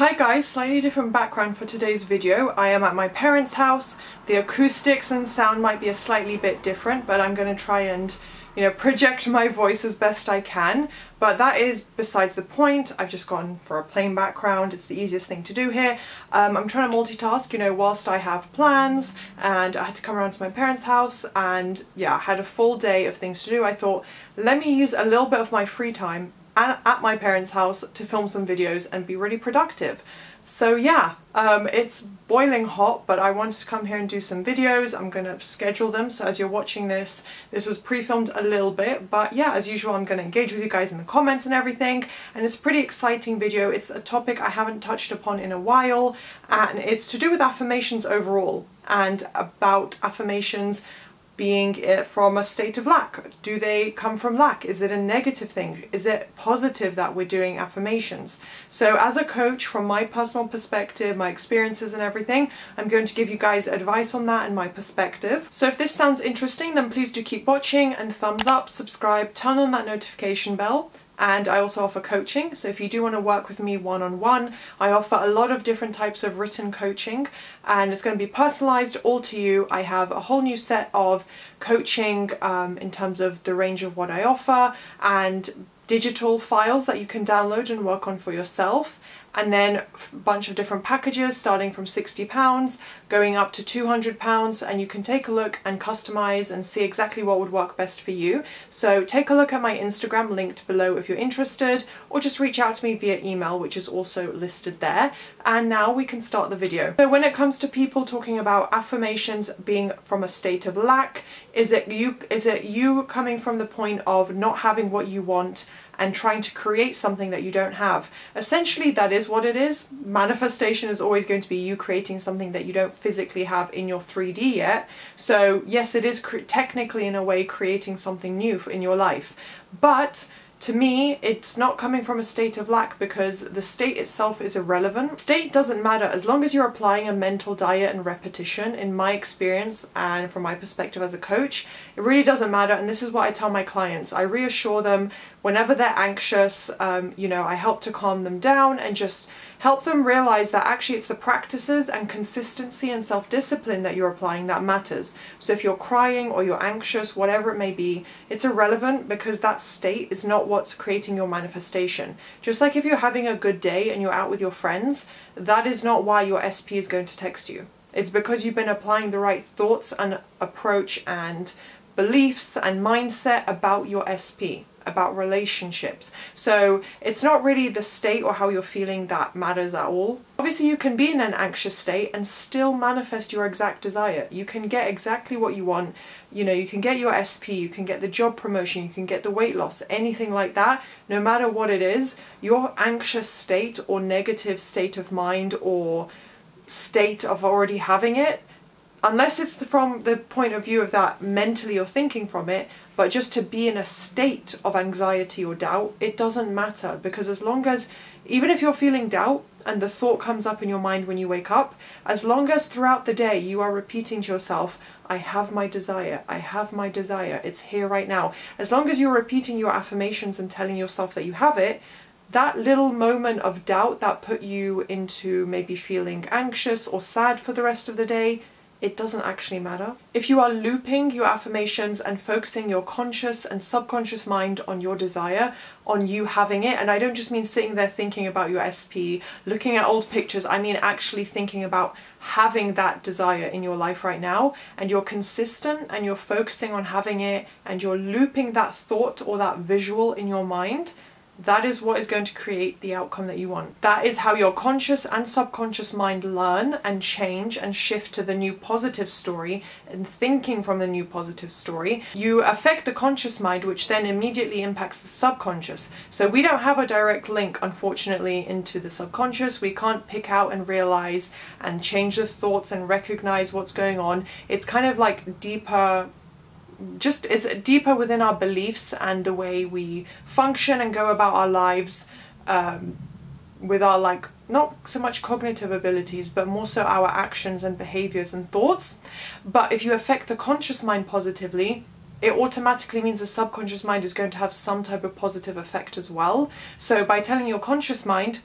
Hi guys, slightly different background for today's video. I am at my parents' house. The acoustics and sound might be a slightly bit different, but I'm going to try and, project my voice as best I can. But that is besides the point. I've just gone for a plain background. It's the easiest thing to do here. I'm trying to multitask, whilst I have plans and I had to come around to my parents' house and yeah, I had a full day of things to do. I thought, let me use a little bit of my free time at my parents' house to film some videos and be really productive. So yeah, it's boiling hot, but I wanted to come here and do some videos. I'm gonna schedule them, so as you're watching this was pre-filmed a little bit, but yeah, as usual, I'm gonna engage with you guys in the comments and everything, and it's a pretty exciting video. It's a topic I haven't touched upon in a while, and it's to do with affirmations overall, and about affirmations being it from a state of lack. Do they come from lack? Is it a negative thing? Is it positive that we're doing affirmations? So as a coach, from my personal perspective, my experiences and everything, I'm going to give you guys advice on that and my perspective. So if this sounds interesting, then please do keep watching and thumbs up, subscribe, turn on that notification bell. And I also offer coaching, so if you do want to work with me one-on-one, I offer a lot of different types of written coaching, and it's going to be personalized all to you. I have a whole new set of coaching in terms of the range of what I offer, and digital files that you can download and work on for yourself, and then a bunch of different packages starting from £60 going up to £200, and you can take a look and customize and see exactly what would work best for you. So take a look at my Instagram linked below if you're interested, or just reach out to me via email, which is also listed there. And now we can start the video. So when it comes to people talking about affirmations being from a state of lack, is it you coming from the point of not having what you want and trying to create something that you don't have? Essentially, that is what it is. Manifestation is always going to be you creating something that you don't physically have in your 3D yet. So yes, it is technically in a way creating something new in your life. But to me, it's not coming from a state of lack, because the state itself is irrelevant. State doesn't matter as long as you're applying a mental diet and repetition. In my experience and from my perspective as a coach, it really doesn't matter, and this is what I tell my clients. I reassure them whenever they're anxious, I help to calm them down and just help them realize that actually it's the practices and consistency and self-discipline that you're applying that matters. So if you're crying or you're anxious, whatever it may be, it's irrelevant, because that state is not what's creating your manifestation. Just like if you're having a good day and you're out with your friends, that is not why your SP is going to text you. It's because you've been applying the right thoughts and approach and beliefs and mindset about your SP, about relationships. So it's not really the state or how you're feeling that matters at all. Obviously, you can be in an anxious state and still manifest your exact desire. You can get exactly what you want. You can get your SP, you can get the job promotion, you can get the weight loss, anything like that. No matter what it is, your anxious state or negative state of mind or state of already having it, unless it's from the point of view of that mentally you're thinking from it, but just to be in a state of anxiety or doubt, it doesn't matter, because as long as, even if you're feeling doubt and the thought comes up in your mind when you wake up, as long as throughout the day you are repeating to yourself, I have my desire, I have my desire, it's here right now. As long as you're repeating your affirmations and telling yourself that you have it, that little moment of doubt that put you into maybe feeling anxious or sad for the rest of the day, it doesn't actually matter. If you are looping your affirmations and focusing your conscious and subconscious mind on your desire, on you having it, and I don't just mean sitting there thinking about your SP, looking at old pictures, I mean actually thinking about having that desire in your life right now, and you're consistent and you're focusing on having it and you're looping that thought or that visual in your mind, that is what is going to create the outcome that you want. That is how your conscious and subconscious mind learn and change and shift to the new positive story and thinking from the new positive story. You affect the conscious mind, which then immediately impacts the subconscious. So we don't have a direct link, unfortunately, into the subconscious. We can't pick out and realize and change the thoughts and recognize what's going on. It's kind of like deeper, it's deeper within our beliefs and the way we function and go about our lives with our, not so much cognitive abilities, but more so our actions and behaviors and thoughts. But if you affect the conscious mind positively, it automatically means the subconscious mind is going to have some type of positive effect as well. So by telling your conscious mind,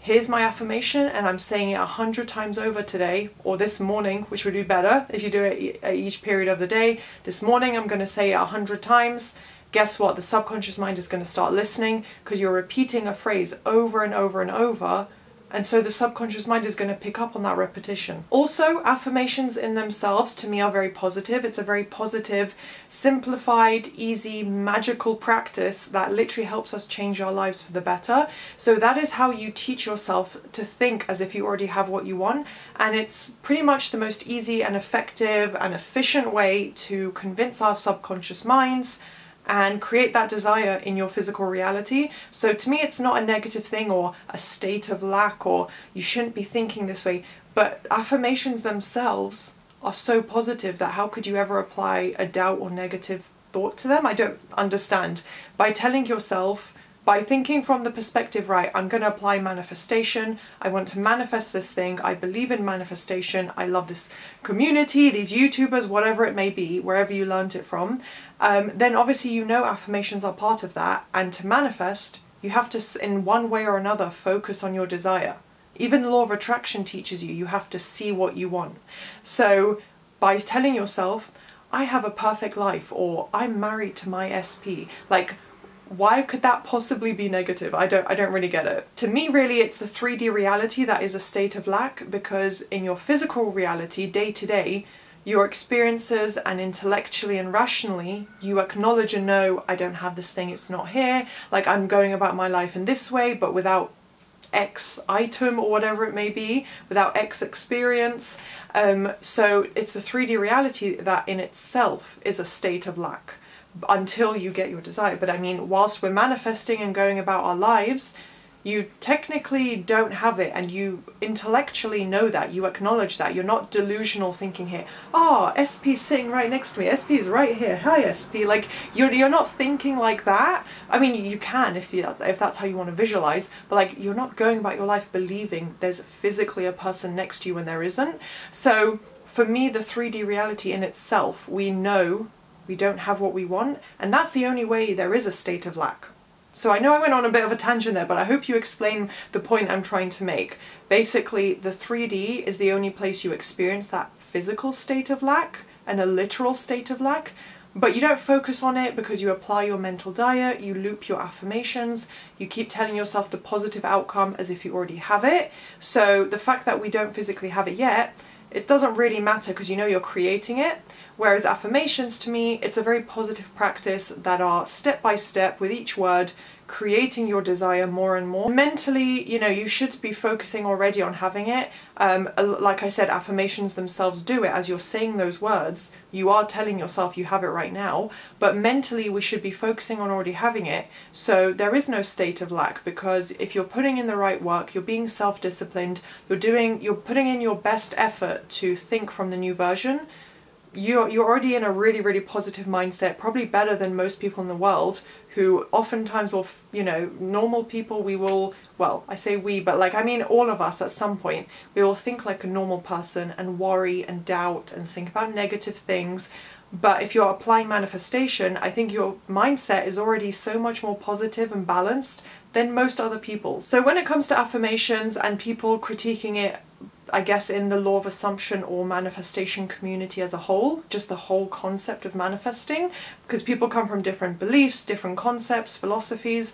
here's my affirmation, and I'm saying it 100 times over today, or this morning, which would be better if you do it at each period of the day. This morning I'm going to say it 100 times. Guess what? The subconscious mind is going to start listening, because you're repeating a phrase over and over and over, and so the subconscious mind is going to pick up on that repetition. Also, affirmations in themselves to me are very positive. It's a very positive, simplified, easy, magical practice that literally helps us change our lives for the better. So that is how you teach yourself to think as if you already have what you want. And it's pretty much the most easy and effective and efficient way to convince our subconscious minds and create that desire in your physical reality. So to me, it's not a negative thing or a state of lack or you shouldn't be thinking this way, but affirmations themselves are so positive that how could you ever apply a doubt or negative thought to them? I don't understand. By telling yourself, by thinking from the perspective, right, I'm going to apply manifestation, I want to manifest this thing, I believe in manifestation, I love this community, these YouTubers, whatever it may be, wherever you learned it from, then obviously you know affirmations are part of that, and to manifest, you have to, in one way or another, focus on your desire. Even the law of attraction teaches you, you have to see what you want. So by telling yourself, I have a perfect life, or I'm married to my SP, like, why could that possibly be negative? I don't really get it. To me, really, it's the 3D reality that is a state of lack, because in your physical reality, day to day, your experiences and intellectually and rationally, you acknowledge and know, I don't have this thing, it's not here, like I'm going about my life in this way, but without X item or whatever it may be, without X experience. So it's the 3D reality that in itself is a state of lack, until you get your desire. But I mean, whilst we're manifesting and going about our lives, you technically don't have it, and you intellectually know that, you acknowledge that. You're not delusional thinking here, oh, SP's sitting right next to me, SP is right here, hi SP, like you're not thinking like that. I mean, you can if that's how you want to visualize, but like you're not going about your life believing there's physically a person next to you when there isn't. So for me, the 3D reality in itself, we know we don't have what we want, and that's the only way there is a state of lack. So I know I went on a bit of a tangent there, but I hope you explain the point I'm trying to make. Basically, the 3D is the only place you experience that physical state of lack and a literal state of lack, but you don't focus on it because you apply your mental diet, you loop your affirmations, you keep telling yourself the positive outcome as if you already have it. So the fact that we don't physically have it yet, it doesn't really matter, because you know you're creating it. Whereas affirmations, to me, it's a very positive practice that are step by step, with each word, creating your desire more and more. Mentally, you know, you should be focusing already on having it. Like I said, affirmations themselves do it. As you're saying those words, you are telling yourself you have it right now, but mentally we should be focusing on already having it. So there is no state of lack, because if you're putting in the right work, you're being self-disciplined, you're putting in your best effort to think from the new version, you're already in a really, really positive mindset, probably better than most people in the world, who oftentimes will, you know, normal people, we will, well, I say we, but like, I mean, all of us at some point, we will think like a normal person and worry and doubt and think about negative things. But if you're applying manifestation, I think your mindset is already so much more positive and balanced than most other people. So when it comes to affirmations and people critiquing it, I guess in the law of assumption or manifestation community as a whole, just the whole concept of manifesting, because people come from different beliefs, different concepts, philosophies.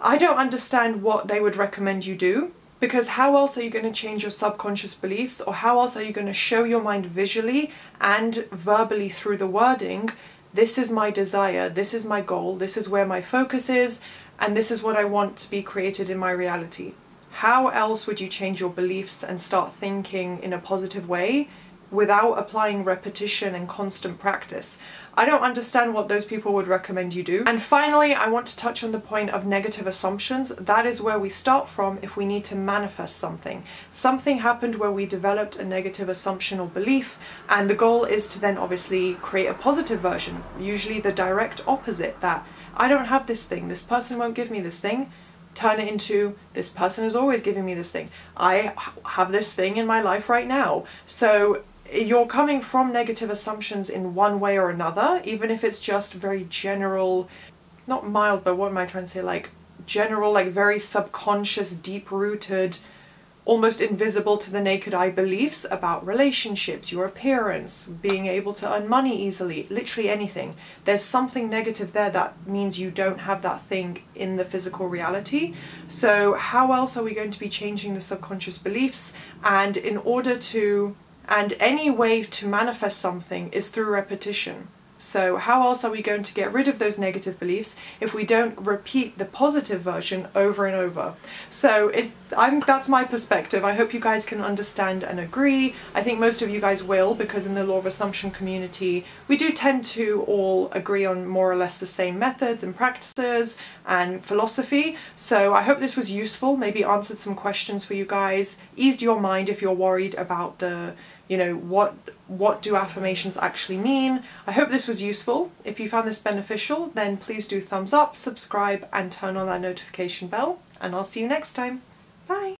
I don't understand what they would recommend you do, because how else are you going to change your subconscious beliefs, or how else are you going to show your mind visually and verbally through the wording, this is my desire, this is my goal, this is where my focus is, and this is what I want to be created in my reality. How else would you change your beliefs and start thinking in a positive way without applying repetition and constant practice? I don't understand what those people would recommend you do. And finally, I want to touch on the point of negative assumptions. That is where we start from if we need to manifest something. Something happened where we developed a negative assumption or belief, and the goal is to then obviously create a positive version, usually the direct opposite, that I don't have this thing, this person won't give me this thing. Turn it into, this person is always giving me this thing, I have this thing in my life right now. So you're coming from negative assumptions in one way or another, even if it's just very general, not mild, but what am I trying to say, like general, like very subconscious, deep-rooted, almost invisible to the naked eye beliefs about relationships, your appearance, being able to earn money easily, literally anything. There's something negative there that means you don't have that thing in the physical reality. So how else are we going to be changing the subconscious beliefs? And in order to, and any way to manifest something is through repetition. So how else are we going to get rid of those negative beliefs if we don't repeat the positive version over and over? So that's my perspective. I hope you guys can understand and agree. I think most of you guys will, because in the Law of Assumption community, we do tend to all agree on more or less the same methods and practices and philosophy. So I hope this was useful, maybe answered some questions for you guys, eased your mind if you're worried about the, you know, what do affirmations actually mean? I hope this was useful. If you found this beneficial, then please do thumbs up, subscribe, and turn on that notification bell, and I'll see you next time. Bye!